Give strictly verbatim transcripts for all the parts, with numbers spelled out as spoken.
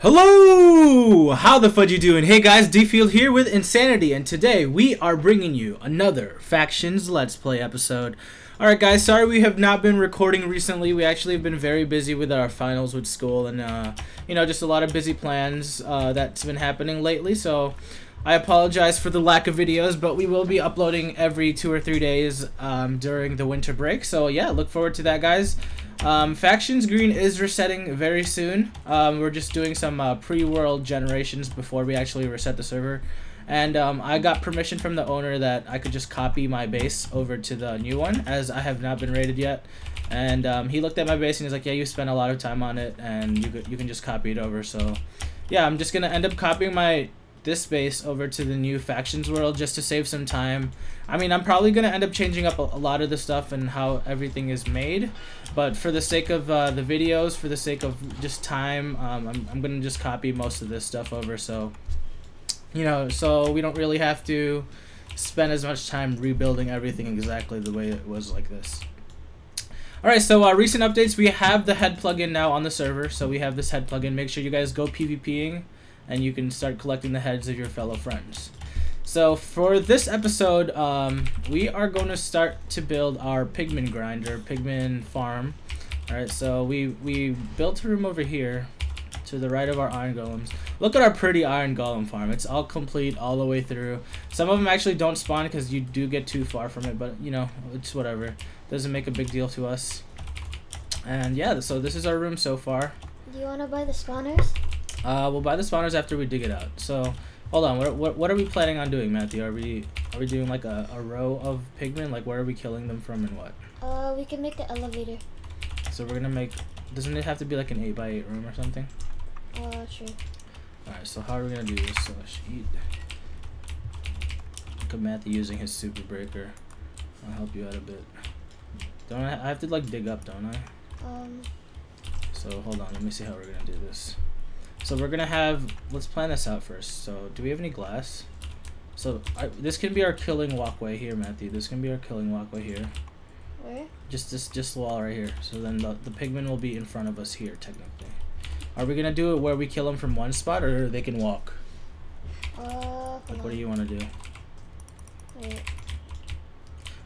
Hello! How the fudge you doing? Hey guys, Dfield here with Insanity, and today we are bringing you another Factions Let's Play episode. Alright guys, sorry we have not been recording recently. We actually have been very busy with our finals with school and, uh, you know, just a lot of busy plans uh, that's been happening lately, so I apologize for the lack of videos, but we will be uploading every two or three days um, during the winter break, so yeah, look forward to that, guys. Um, Factions Green is resetting very soon. Um, we're just doing some uh, pre-world generations before we actually reset the server. And um, I got permission from the owner that I could just copy my base over to the new one, as I have not been rated yet. And um, he looked at my base and he's like, yeah, you spent a lot of time on it and you, could, you can just copy it over. So yeah, I'm just going to end up copying my this base over to the new Factions world just to save some time. I mean, I'm probably gonna end up changing up a, a lot of the stuff and how everything is made, but for the sake of uh, the videos, for the sake of just time, um, I'm, I'm gonna just copy most of this stuff over, so you know, so we don't really have to spend as much time rebuilding everything exactly the way it was like this. Alright, so uh, recent updates, we have the head plugin now on the server, so we have this head plugin. Make sure you guys go PvPing and you can start collecting the heads of your fellow friends. So for this episode, um, we are going to start to build our pigment grinder, pigment farm. All right, so we, we built a room over here to the right of our iron golems. Look at our pretty iron golem farm. It's all complete all the way through. Some of them actually don't spawn because you do get too far from it, but you know, it's whatever. Doesn't make a big deal to us. And yeah, so this is our room so far. Do you wanna buy the spawners? Uh, we'll buy the spawners after we dig it out. So, hold on. What what, what are we planning on doing, Matthew? Are we are we doing like a, a row of pigmen? Like, where are we killing them from and what? Uh, we can make the elevator. So we're gonna make. Doesn't it have to be like an eight by eight room or something? Uh, sure. All right. So how are we gonna do this? So eat. Look at Matthew using his super breaker. I'll help you out a bit. Don't I, I have to like dig up? Don't I? Um. So hold on. Let me see how we're gonna do this. So we're gonna have, let's plan this out first. So do we have any glass? So I, this can be our killing walkway here, Matthew. This can be our killing walkway here. Where? Just this, just the wall right here. So then the, the pigmen will be in front of us here, technically. Are we gonna do it where we kill them from one spot, or they can walk? Uh, like, what do you wanna do? Wait.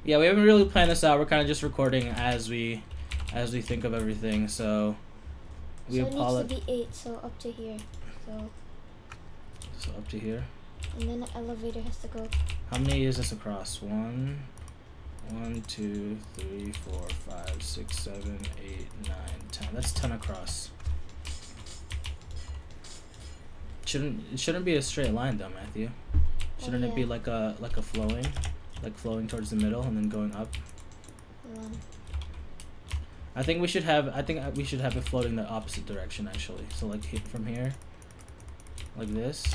Yeah, we haven't really planned this out. We're kind of just recording as we, as we think of everything. So. We so it needs to be eight, so up to here. So. so up to here? And then the elevator has to go. How many is this across? One, one, two, three, four, five, six, seven, eight, nine, ten. That's ten across. Shouldn't it shouldn't be a straight line though, Matthew? Shouldn't oh, yeah. it be like a like a flowing, like flowing towards the middle and then going up? One. I think we should have. I think we should have it floating the opposite direction, actually. So like hit from here, like this,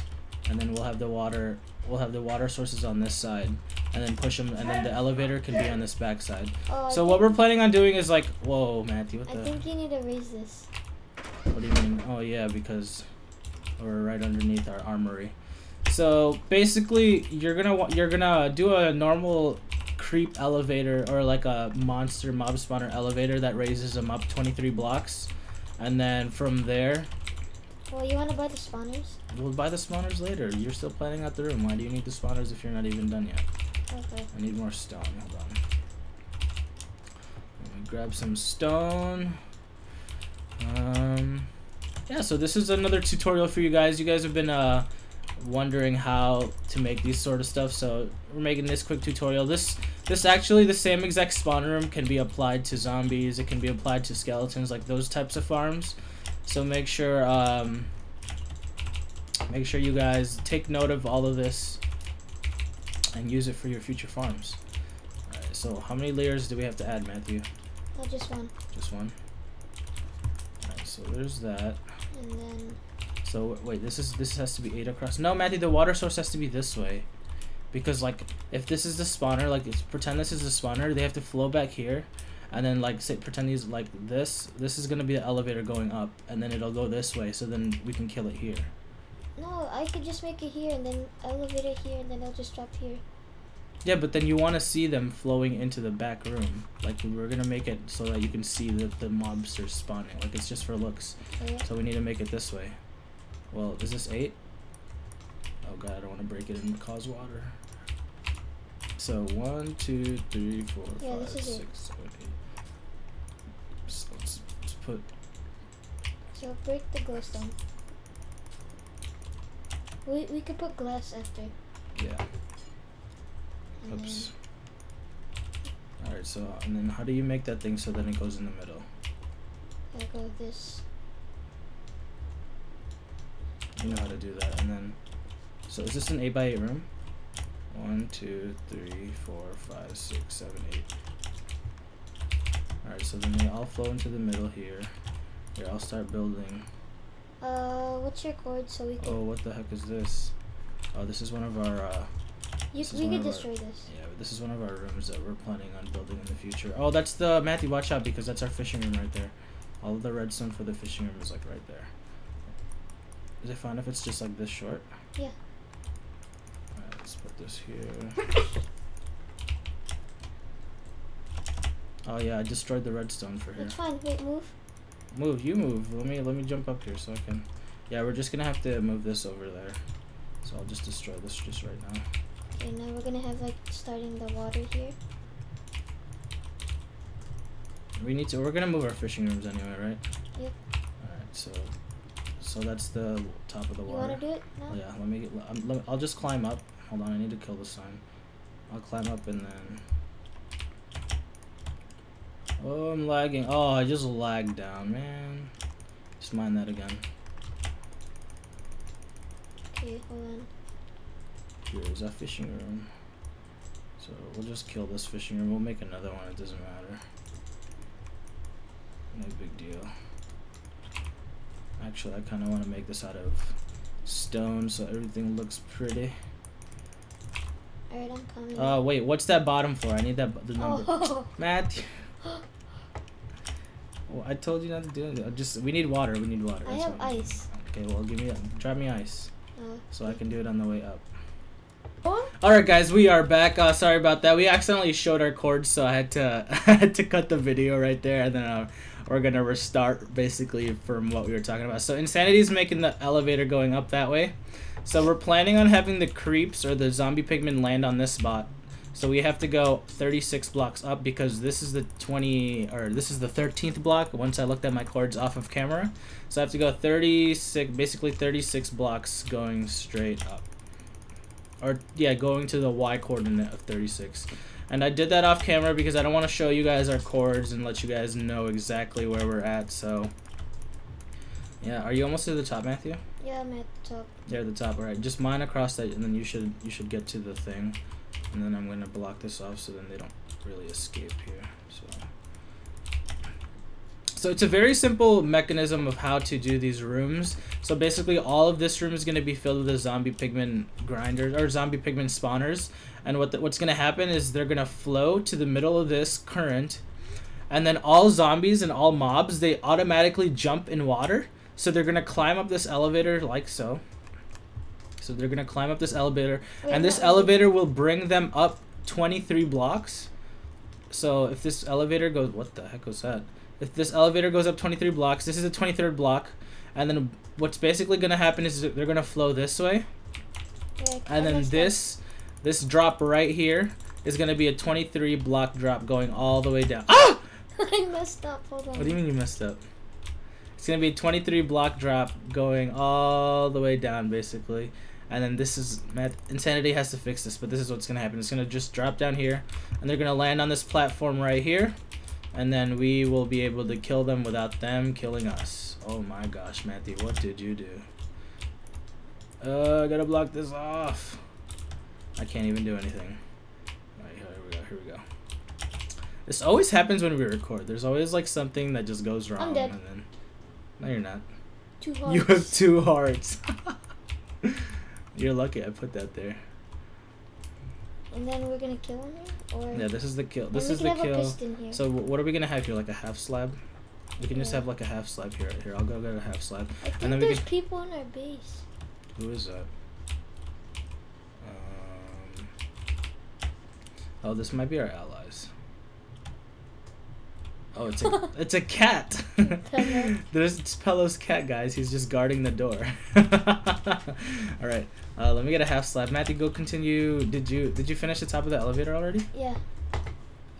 and then we'll have the water. We'll have the water sources on this side, and then push them, and then the elevator can be on this back side. Oh, so what we're planning on doing is like, whoa, Matthew. What the? I think you need to raise this. What do you mean? Oh yeah, because we're right underneath our armory. So basically, you're gonna you're gonna do a normal creep elevator, or like a monster mob spawner elevator that raises them up twenty-three blocks, and then from there. Well, you want to buy the spawners? We'll buy the spawners later. You're still planning out the room. Why do you need the spawners if you're not even done yet? Okay. I need more stone. Hold on. Let me grab some stone. Um. Yeah. So this is another tutorial for you guys. You guys have been uh. wondering how to make these sort of stuff, so we're making this quick tutorial. This this actually, the same exact spawn room can be applied to zombies, it can be applied to skeletons, like those types of farms. So make sure um make sure you guys take note of all of this and use it for your future farms. All right, so how many layers do we have to add, Matthew? Oh, just one. Just one. All right, so there's that, and then so wait, this is this has to be eight across. No, Matthew, the water source has to be this way, because like if this is the spawner, like it's, pretend this is the spawner, they have to flow back here, and then like say pretend these like this. This is gonna be the elevator going up, and then it'll go this way. So then we can kill it here. No, I could just make it here, and then elevator here, and then it'll just drop here. Yeah, but then you want to see them flowing into the back room. Like we're gonna make it so that you can see that the mobsters spawning. Like it's just for looks. Oh, yeah. So we need to make it this way. Well, is this eight? Oh god, I don't want to break it and cause water. So one, two, three, four, yeah, five, six, it. seven, eight. So let's, let's put. So break the glowstone. We we could put glass after. Yeah. And oops. All right. So and then how do you make that thing so then it goes in the middle? I go like this. You know how to do that, and then. So is this an eight by eight room? One, two, three, four, five, six, seven, eight. Alright, so then they all flow into the middle here. Here, I'll start building. Uh, what's your cord so we can... Oh, what the heck is this? Oh, this is one of our, uh... You, we could destroy our, this. Yeah, but this is one of our rooms that we're planning on building in the future. Oh, that's the... Matthew, watch out, because that's our fishing room right there. All of the redstone for the fishing room is, like, right there. Is it fine if it's just, like, this short? Yeah. Let's put this here. Oh yeah, I destroyed the redstone for here. It's fine. Wait, move. Move. You move. Let me let me jump up here so I can. Yeah, we're just gonna have to move this over there. So I'll just destroy this just right now. Okay, now we're gonna have like starting the water here. We need to. We're gonna move our fishing rooms anyway, right? Yep. All right. So. So that's the top of the water. You wanna do it now? Yeah. Let me. Let, let, I'll just climb up. Hold on, I need to kill the sign. I'll climb up and then... Oh, I'm lagging. Oh, I just lagged down, man. Just mind that again. Okay, hold on. Here's our fishing room. So we'll just kill this fishing room. We'll make another one. It doesn't matter. No big deal. Actually, I kind of want to make this out of stone so everything looks pretty. Alright, I'm coming. Uh, wait, what's that bottom floor? I need that the number. Oh. Matthew. Well, I told you not to do it. Just we need water. We need water. I That's have ice. Okay, well, give me drop me ice, uh, so okay. I can do it on the way up. Oh. All right, guys, we are back. Uh, sorry about that. We accidentally showed our cords, so I had to I had to cut the video right there, and then uh, we're gonna restart basically from what we were talking about. So Insanity is making the elevator going up that way. So we're planning on having the creeps or the zombie pigmen land on this spot. So we have to go thirty-six blocks up because this is the twenty or this is the thirteenth block once I looked at my cords off of camera. So I have to go thirty-six basically thirty-six blocks going straight up. Or yeah, going to the Y coordinate of thirty-six. And I did that off camera because I don't want to show you guys our cords and let you guys know exactly where we're at. So yeah, are you almost to the top, Matthew? Yeah, I'm at the top. Yeah, the top. All right, just mine across that, and then you should you should get to the thing, and then I'm gonna block this off so then they don't really escape here. So, so it's a very simple mechanism of how to do these rooms. So basically, all of this room is gonna be filled with the zombie pigmen grinders or zombie pigmen spawners, and what the, what's gonna happen is they're gonna flow to the middle of this current, and then all zombies and all mobs they automatically jump in water. So they're gonna climb up this elevator like so. So they're gonna climb up this elevator, Wait, and this elevator will bring them up twenty-three blocks. So if this elevator goes, what the heck was that? If this elevator goes up twenty-three blocks, this is the twenty-third block, and then what's basically gonna happen is they're gonna flow this way, yeah, and then this, this drop right here is gonna be a twenty-three block drop going all the way down. Ah! I messed up. Hold on. What do you mean you messed up? It's going to be a twenty-three block drop going all the way down, basically. And then this is... Insanity has to fix this, but this is what's going to happen. It's going to just drop down here, and they're going to land on this platform right here. And then we will be able to kill them without them killing us. Oh my gosh, Matthew, what did you do? Uh, I got to block this off. I can't even do anything. All right, here we go, here we go. This always happens when we record. There's always, like, something that just goes wrong. I'm dead. And then... No, you're not. Two hearts. You have two hearts. You're lucky I put that there. And then we're gonna kill him here? Or... Yeah, this is the kill. This is the kill. So what are we gonna have here? Like a half slab? We can yeah. just have like a half slab here. Here, I'll go get a half slab. I think and then there's we can... people in our base. Who is that? Um... Oh, this might be our allies. Oh, it's a, it's a cat. There's it's Pello's cat, guys. He's just guarding the door. All right, uh, let me get a half slab. Matthew, go continue. Did you did you finish the top of the elevator already? Yeah.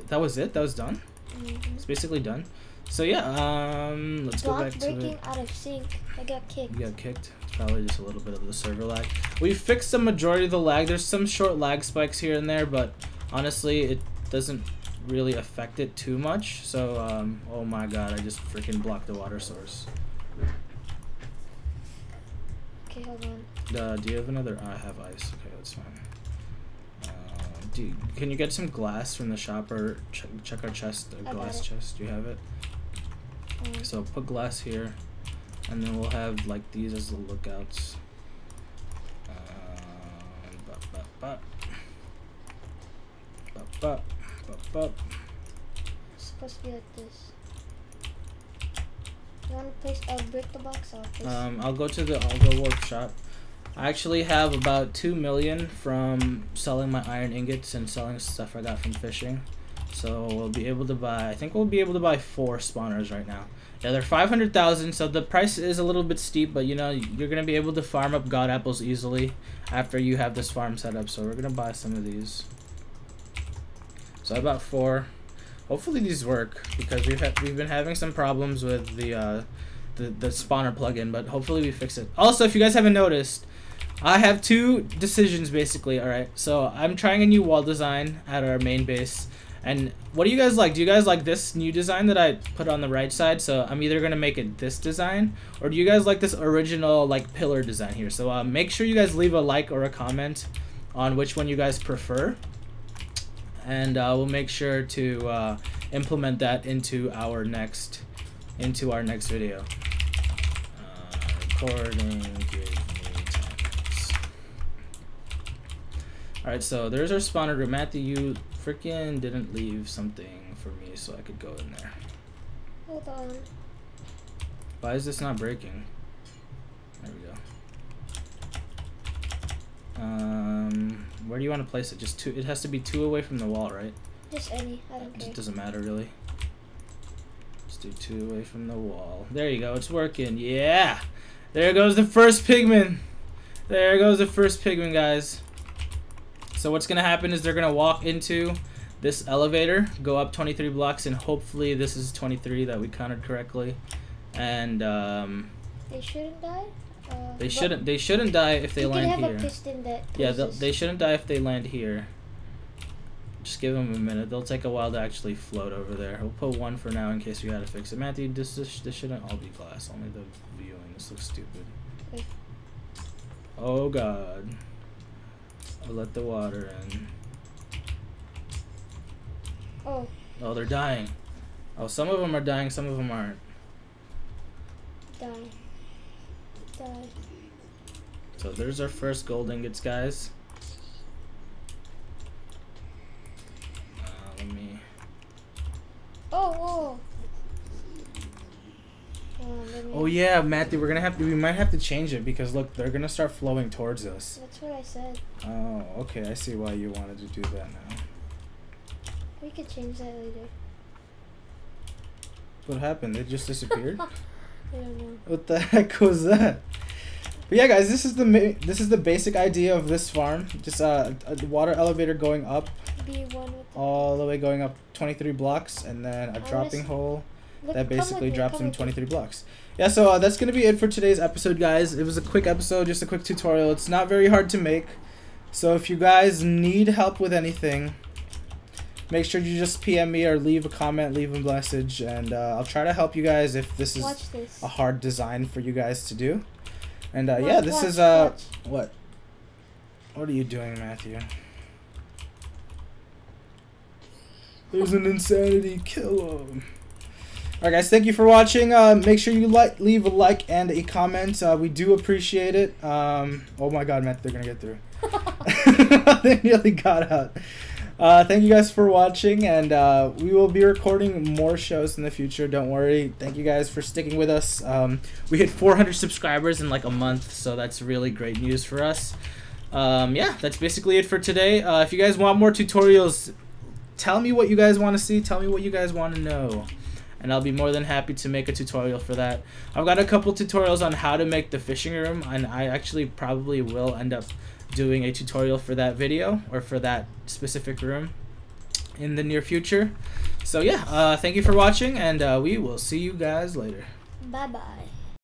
That was it. That was done. Mm-hmm. It's basically done. So yeah, um, let's Block go back to. Block breaking out of sync. I got kicked. You got kicked. It's probably just a little bit of the server lag. We fixed the majority of the lag. There's some short lag spikes here and there, but honestly, it doesn't really affect it too much. So, um, oh my God, I just freaking blocked the water source. Okay, hold on. Uh, do you have another? I have ice. Okay, that's fine. Dude, can you get some glass from the shop or ch check our chest, a glass chest? Do you have it? Mm. So put glass here, and then we'll have like these as the lookouts. Uh, bop, bop, bop. Bop, bop, bop, bop. It's supposed to be like this. You want to place? I'll break the box off. Um, I'll go to the I'll go workshop. I actually have about two million from selling my iron ingots and selling stuff I got from fishing. So we'll be able to buy, I think we'll be able to buy four spawners right now. Yeah, they're five hundred thousand, so the price is a little bit steep, but you know, you're going to be able to farm up god apples easily after you have this farm set up. So we're going to buy some of these. So I bought four. Hopefully these work, because we've, ha we've been having some problems with the, uh, the, the spawner plugin, but hopefully we fix it. Also, if you guys haven't noticed, I have two decisions basically, alright? So I'm trying a new wall design at our main base. And what do you guys like? Do you guys like this new design that I put on the right side? So I'm either going to make it this design, or do you guys like this original like pillar design here? So uh, make sure you guys leave a like or a comment on which one you guys prefer. And uh, we'll make sure to uh, implement that into our next, into our next video. Uh, recording here. Alright, so there's our spawner room. Matthew, you freaking didn't leave something for me so I could go in there. Hold on. Why is this not breaking? There we go. Um, where do you want to place it? Just two. It has to be two away from the wall, right? Just any. I don't care. It doesn't matter, really. Just do two away from the wall. There you go. It's working. Yeah! There goes the first pigman. There goes the first pigman, guys. So what's going to happen is they're going to walk into this elevator, go up twenty-three blocks, and hopefully this is twenty-three that we counted correctly. And um, they shouldn't die. Uh, they shouldn't. They shouldn't die if they land here. Yeah, they shouldn't die if they land here. Just give them a minute. They'll take a while to actually float over there. We'll put one for now in case we got to fix it. Matthew, this this, this shouldn't all be glass. Only the viewing. This looks stupid. Okay. Oh God. Let the water in. Oh. Oh, they're dying. Oh, some of them are dying, some of them aren't. Die. Die. So there's our first gold ingots, guys. Uh, let me. Oh, oh. Oh yeah, Matthew, we're gonna have to, we might have to change it because look, they're gonna start flowing towards us. That's what I said. Oh, okay, I see why you wanted to do that now. We could change that later. What happened? They just disappeared? I don't know. What the heck was that? But yeah, guys, this is the this is the basic idea of this farm. Just uh, a water elevator going up, B one with all the way going up twenty-three blocks, and then a I dropping hole. Look, that basically drops them twenty-three blocks. Yeah, so uh, that's going to be it for today's episode, guys. It was a quick episode, just a quick tutorial. It's not very hard to make. So if you guys need help with anything, make sure you just P M me or leave a comment, leave a message, and uh, I'll try to help you guys if this is this. a hard design for you guys to do. And uh, watch, yeah, this watch, is... Uh, watch. What? What are you doing, Matthew? There's an insanity. Kill him. Alright guys, thank you for watching. Uh, make sure you like, leave a like and a comment. Uh, we do appreciate it. Um, oh my God, Matt, they're gonna get through. They nearly got out. Uh, thank you guys for watching, and uh, we will be recording more shows in the future. Don't worry. Thank you guys for sticking with us. Um, we hit four hundred subscribers in like a month, so that's really great news for us. Um, yeah, that's basically it for today. Uh, if you guys want more tutorials, tell me what you guys want to see. Tell me what you guys want to know. and I'll be more than happy to make a tutorial for that. I've got a couple tutorials on how to make the fishing room, and I actually probably will end up doing a tutorial for that video or for that specific room in the near future. So yeah, uh, thank you for watching, and uh, we will see you guys later. Bye bye.